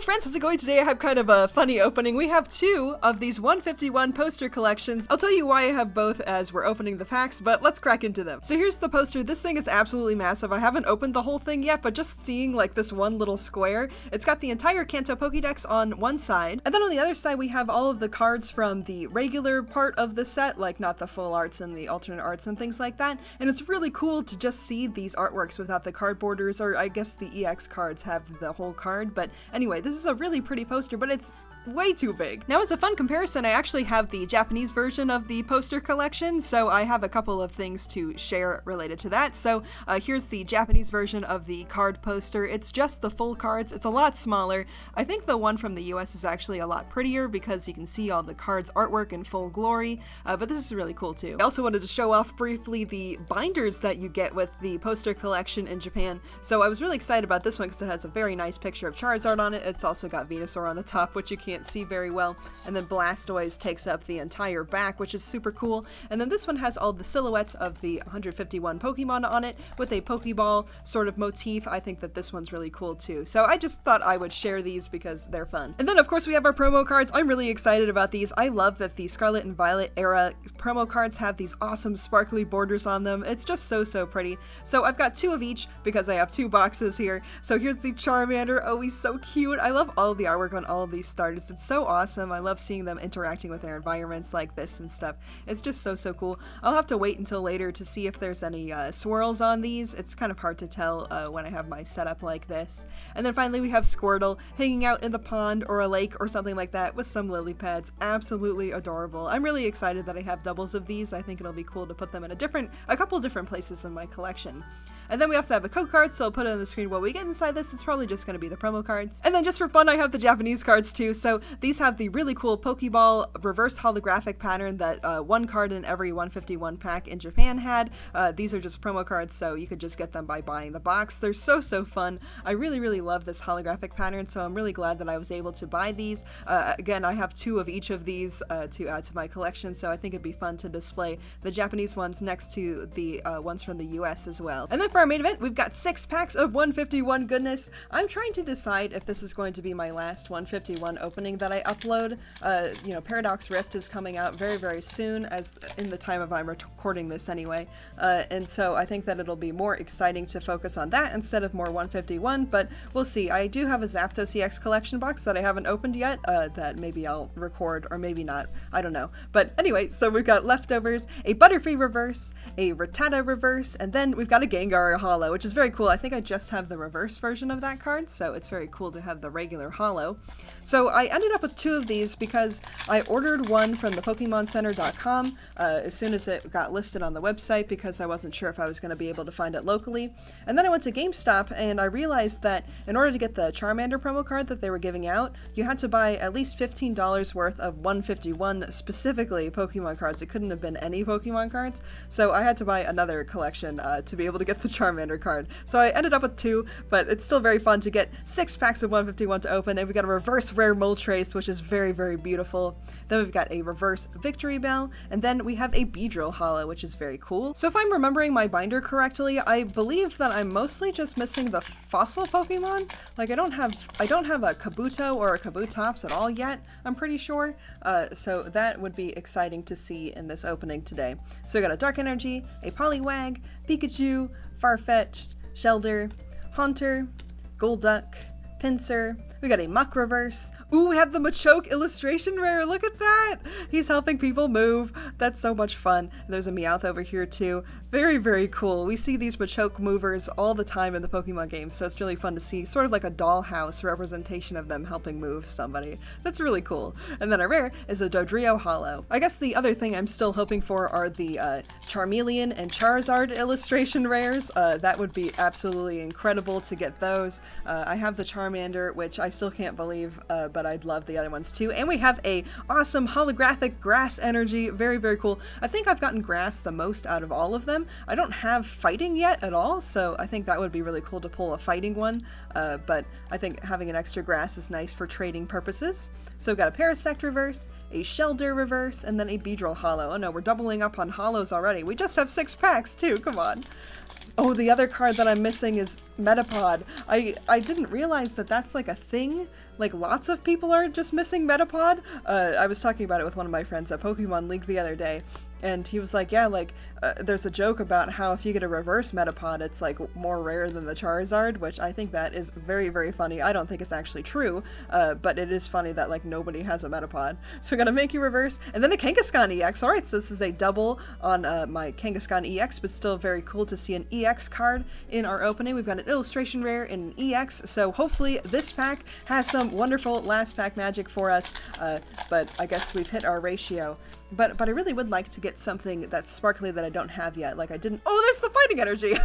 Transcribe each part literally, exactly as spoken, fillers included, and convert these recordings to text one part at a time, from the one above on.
Hello friends, how's it going today? I have kind of a funny opening. We have two of these one fifty-one poster collections. I'll tell you why I have both as we're opening the packs, but let's crack into them. So here's the poster. This thing is absolutely massive. I haven't opened the whole thing yet, but just seeing like this one little square, it's got the entire Kanto Pokédex on one side, and then on the other side we have all of the cards from the regular part of the set, like not the full arts and the alternate arts and things like that, and it's really cool to just see these artworks without the card borders, or I guess the E X cards have the whole card, but anyway, this is a really pretty poster, but it's way too big. Now, as a fun comparison, I actually have the Japanese version of the poster collection, so I have a couple of things to share related to that. So uh, here's the Japanese version of the card poster. It's just the full cards. It's a lot smaller. I think the one from the U S is actually a lot prettier because you can see all the cards artwork in full glory, uh, but this is really cool too. I also wanted to show off briefly the binders that you get with the poster collection in Japan. So I was really excited about this one because it has a very nice picture of Charizard on it. It's also got Venusaur on the top, which you can can't see very well, and then Blastoise takes up the entire back, which is super cool. And then this one has all the silhouettes of the one fifty-one Pokemon on it with a Pokeball sort of motif. I think that this one's really cool too, so I just thought I would share these because they're fun. And then of course we have our promo cards. I'm really excited about these. I love that the Scarlet and Violet era promo cards have these awesome sparkly borders on them. It's just so so pretty. So I've got two of each because I have two boxes here. So here's the Charmander. Oh, he's so cute. I love all the artwork on all of these starters. It's so awesome. I love seeing them interacting with their environments like this and stuff. It's just so, so cool. I'll have to wait until later to see if there's any uh, swirls on these. It's kind of hard to tell uh, when I have my setup like this. And then finally we have Squirtle hanging out in the pond or a lake or something like that with some lily pads. Absolutely adorable. I'm really excited that I have doubles of these. I think it'll be cool to put them in a different, a couple different places in my collection. And then we also have a code card, so I'll put it on the screen what we get inside this. It's probably just going to be the promo cards. And then just for fun, I have the Japanese cards too. So these have the really cool Pokeball reverse holographic pattern that uh, one card in every one fifty-one pack in Japan had. Uh, these are just promo cards, so you could just get them by buying the box. They're so, so fun. I really, really love this holographic pattern, so I'm really glad that I was able to buy these. Uh, again, I have two of each of these uh, to add to my collection, so I think it'd be fun to display the Japanese ones next to the uh, ones from the U S as well. And then for our main event, we've got six packs of one fifty-one goodness. I'm trying to decide if this is going to be my last one fifty-one opening that I upload. Uh, you know, Paradox Rift is coming out very, very soon, as in the time of I'm recording this anyway. Uh, and so I think that it'll be more exciting to focus on that instead of more one fifty-one, but we'll see. I do have a Zapto C X collection box that I haven't opened yet uh, that maybe I'll record or maybe not. I don't know. But anyway, so we've got Leftovers, a Butterfree reverse, a Rattata reverse, and then we've got a Gengar Hollow, which is very cool. I think I just have the reverse version of that card, so it's very cool to have the regular Hollow. So I ended up with two of these because I ordered one from the Pokemon Center dot com uh, as soon as it got listed on the website because I wasn't sure if I was going to be able to find it locally. And then I went to GameStop and I realized that in order to get the Charmander promo card that they were giving out, you had to buy at least fifteen dollars worth of one fifty-one specifically Pokemon cards. It couldn't have been any Pokemon cards, so I had to buy another collection uh, to be able to get the Charmander card. So I ended up with two, but it's still very fun to get six packs of one fifty-one to open, and we got a reverse rare Moltres, which is very, very beautiful. Then we've got a reverse Victory Bell, and then we have a Beedrill Hollow, which is very cool. So if I'm remembering my binder correctly, I believe that I'm mostly just missing the fossil Pokemon. Like I don't have, I don't have a Kabuto or a Kabutops at all yet, I'm pretty sure. Uh, so that would be exciting to see in this opening today. So we got a Dark Energy, a Poliwag, Pikachu, Farfetch'd, Shellder, Haunter, Golduck, Pinsir. We got a Muck reverse. Ooh, we have the Machoke illustration rare. Look at that. He's helping people move. That's so much fun. And there's a Meowth over here too. Very, very cool. We see these Machoke movers all the time in the Pokemon games, so it's really fun to see sort of like a dollhouse representation of them helping move somebody. That's really cool. And then our rare is a Dodrio Hollow. I guess the other thing I'm still hoping for are the uh, Charmeleon and Charizard illustration rares. Uh, that would be absolutely incredible to get those. Uh, I have the Charmander, which I still can't believe, uh, but but I'd love the other ones too. And we have a awesome holographic grass energy. Very, very cool. I think I've gotten grass the most out of all of them. I don't have fighting yet at all, so I think that would be really cool to pull a fighting one. Uh, but I think having an extra grass is nice for trading purposes. So we've got a Parasect reverse, a Shelder reverse, and then a Beedrill holo. Oh no, we're doubling up on holos already. We just have six packs too, come on. Oh, the other card that I'm missing is Metapod. I, I didn't realize that that's like a thing. Like, lots of people are just missing Metapod. Uh, I was talking about it with one of my friends at Pokemon League the other day, and he was like, yeah, like, uh, there's a joke about how if you get a reverse Metapod, it's, like, more rare than the Charizard, which I think that is very, very funny. I don't think it's actually true, uh, but it is funny that, like, nobody has a Metapod. So we're gonna make you reverse, and then a Kangaskhan E X. Alright, so this is a double on uh, my Kangaskhan E X, but still very cool to see an E X card in our opening. We've got an Illustration Rare and an E X, so hopefully this pack has some wonderful last pack magic for us, uh, but I guess we've hit our ratio. But but I really would like to get something that's sparkly that I don't have yet. Like I didn't... Oh, there's the fighting energy!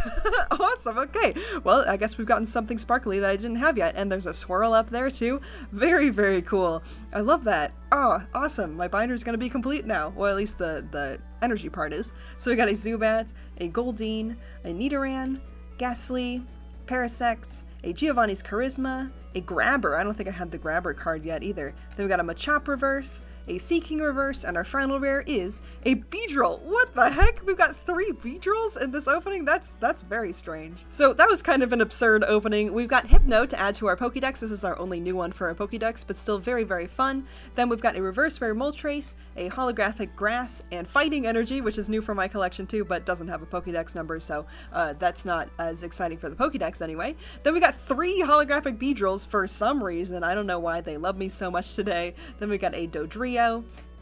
Awesome, okay. Well, I guess we've gotten something sparkly that I didn't have yet. And there's a swirl up there, too. Very, very cool. I love that. Oh, awesome. My binder's gonna be complete now. Well, at least the, the energy part is. So we got a Zubat, a Goldeen, a Nidoran, Ghastly, Parasect, a Giovanni's Charisma, a Grabber. I don't think I had the Grabber card yet, either. Then we got a Machop reverse, a Seeking reverse, and our final rare is a Beedrill. What the heck? We've got three Beedrills in this opening? That's that's very strange. So that was kind of an absurd opening. We've got Hypno to add to our Pokédex. This is our only new one for our Pokédex, but still very, very fun. Then we've got a reverse rare Moltres, a holographic grass, and fighting energy, which is new for my collection too, but doesn't have a Pokédex number, so uh, that's not as exciting for the Pokédex anyway. Then we got three holographic Beedrills for some reason. I don't know why they love me so much today. Then we got a Dodrio,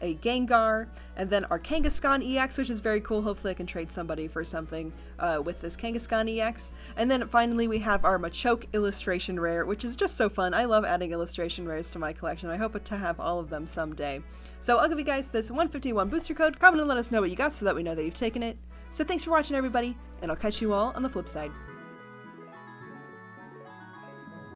a Gengar, and then our Kangaskhan E X, which is very cool. Hopefully I can trade somebody for something uh, with this Kangaskhan E X. And then finally we have our Machoke Illustration Rare, which is just so fun. I love adding Illustration Rares to my collection. I hope to have all of them someday. So I'll give you guys this one fifty-one booster code. Comment and let us know what you got so that we know that you've taken it. So thanks for watching, everybody, and I'll catch you all on the flip side.